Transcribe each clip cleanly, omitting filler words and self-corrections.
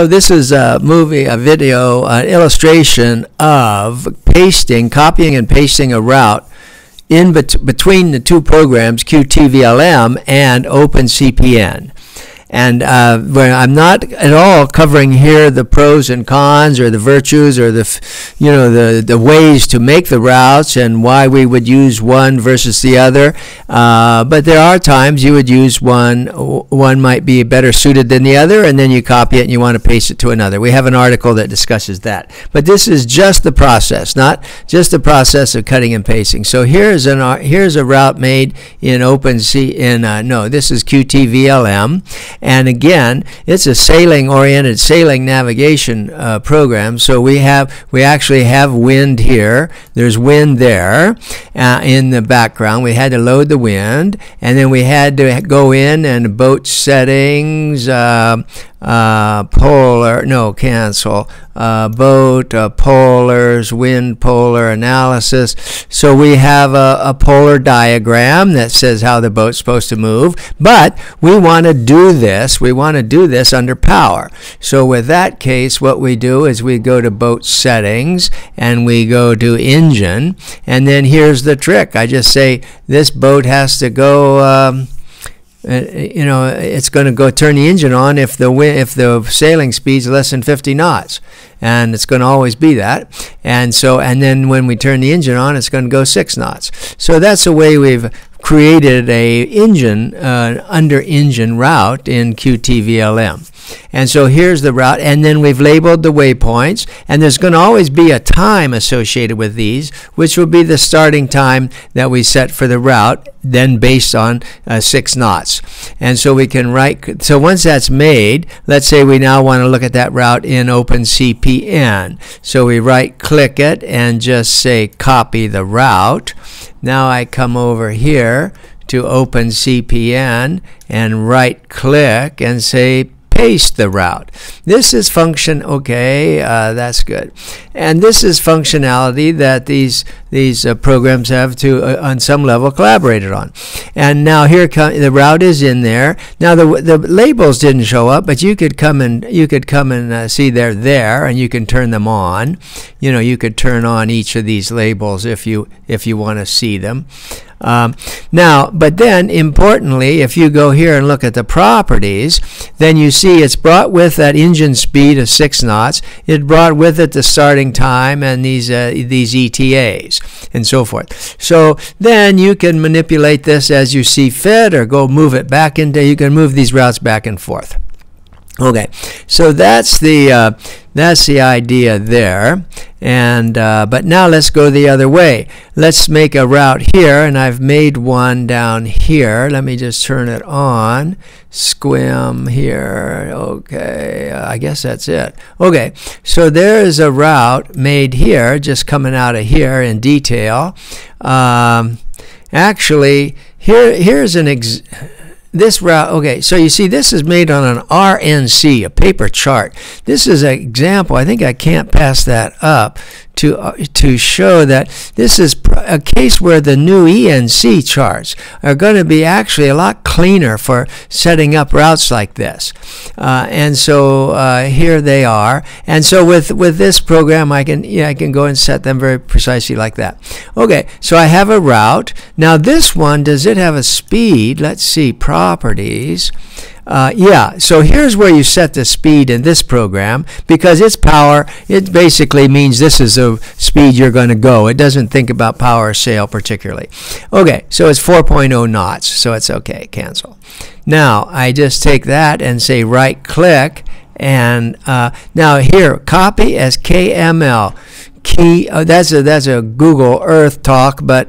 So this is a video, an illustration of copying and pasting a route in between the two programs, QtVlm and OpenCPN. And I'm not at all covering here the pros and cons or the virtues or the ways to make the routes and why we would use one versus the other. But there are times you would use one might be better suited than the other, and then you copy it and you want to paste it to another. We have an article that discusses that. But this is just the process, not just the process of cutting and pasting. So here's a route made in QtVlm, and again it's a sailing navigation program. So we actually have wind here. There's wind there in the background. We had to load the wind, and then we had to go in and boat settings, polars, wind polar analysis. So we have a polar diagram that says how the boat's supposed to move, but we want to do this under power. So with that case, what we do is we go to boat settings and we go to engine, and then here's the trick. I just say this boat has to go it's going to go turn the engine on if the sailing speed's less than 50 knots, and it's going to always be that. And then when we turn the engine on, it's going to go 6 knots. So that's the way we've created an under engine route in QtVlm. And so here's the route, and then we've labeled the waypoints, and there's going to always be a time associated with these, which will be the starting time that we set for the route, then based on 6 knots. And so we can write, so once that's made, let's say we now want to look at that route in OpenCPN. So we right click it and just say copy the route. Now I come over here to OpenCPN and right click and say paste the route. This is function, okay, that's good. And this is functionality that these programs have to, on some level, collaborated on. And now the route is in there. Now the labels didn't show up, but you could come and see they're there, and you can turn them on. You know, you could turn on each of these labels if you want to see them. But then importantly, if you go here and look at the properties, then you see it's brought with that engine speed of 6 knots. It brought with it the starting time and these ETAs and so forth. So then you can manipulate this as you see fit, or go move it back into. You can move these routes back and forth. Okay, so that's the idea there. And but now let's go the other way. Let's make a route here, and I've made one down here. Let me just turn it on. Squim here. Okay, I guess that's it. Okay, so there is a route made here, just coming out of here in detail. Actually, here's an example. This route, okay, so you see this is made on an RNC, a paper chart. This is an example. I think I can't pass that up to show that this is a case where the new ENC charts are going to be actually a lot cleaner for setting up routes like this. And so here they are. And so with this program, I can go and set them very precisely like that. Okay, so I have a route. Now this one, does it have a speed? Let's see, properties. Yeah, so here's where you set the speed in this program, because it's power. It basically means this is the speed you're going to go. It doesn't think about power or sail particularly. Okay, so it's 4.0 knots, so it's okay, cancel. Now, I just take that and say right-click, and now here, copy as KML. That's a Google Earth talk, but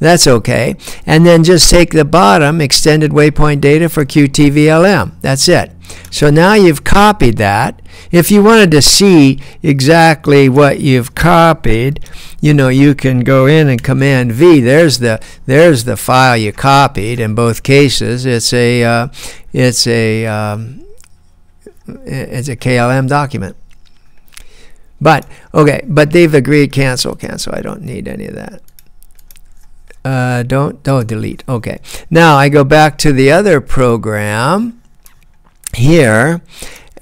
that's okay. And then just take the bottom, extended waypoint data for QtVlm. That's it. So now you've copied that. If you wanted to see exactly what you've copied, you know, you can go in and Command V. There's the file you copied. In both cases, it's a KLM document. But, okay, but they've agreed, cancel, cancel. I don't need any of that. Don't delete. Okay. Now I go back to the other program here,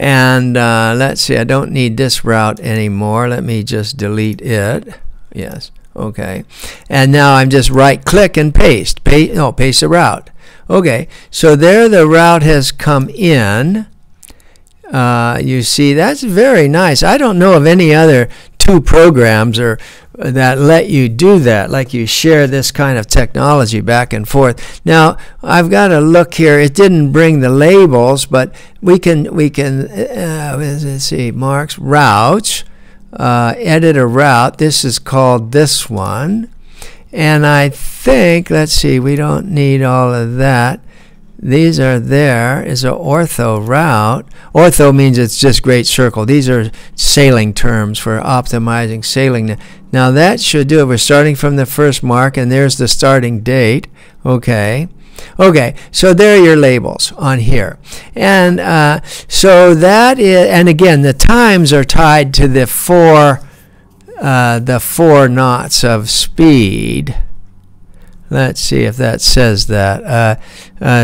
And let's see, I don't need this route anymore. Let me just delete it. Yes, okay. And now I'm just right click and paste. Paste the route. Okay, so there the route has come in. You see, that's very nice. I don't know of any other two programs or that let you do that, like you share this kind of technology back and forth. Now I've got to look here. It didn't bring the labels, but we can let's see, marks, routes, edit a route. This is called this one, and I think, let's see, we don't need all of that. These are there is an ortho route. Ortho means it's just great circle. These are sailing terms for optimizing sailing. Now that should do it. We're starting from the first mark, and there's the starting date. Okay. Okay, so there are your labels on here. And so that is, and again, the times are tied to the four knots of speed. Let's see if that says that.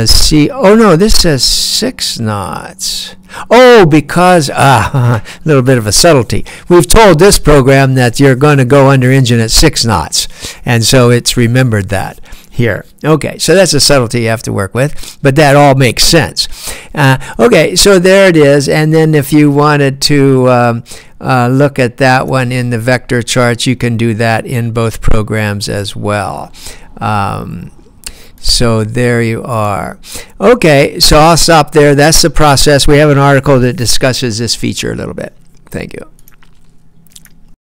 See, oh no, this says 6 knots. Oh, because, a little bit of a subtlety. We've told this program that you're going to go under engine at 6 knots, and so it's remembered that here. Okay, so that's a subtlety you have to work with, but that all makes sense. Okay, so there it is, and then if you wanted to look at that one in the vector charts, you can do that in both programs as well. So there you are. Okay, so I'll stop there. That's the process. We have an article that discusses this feature a little bit. Thank you.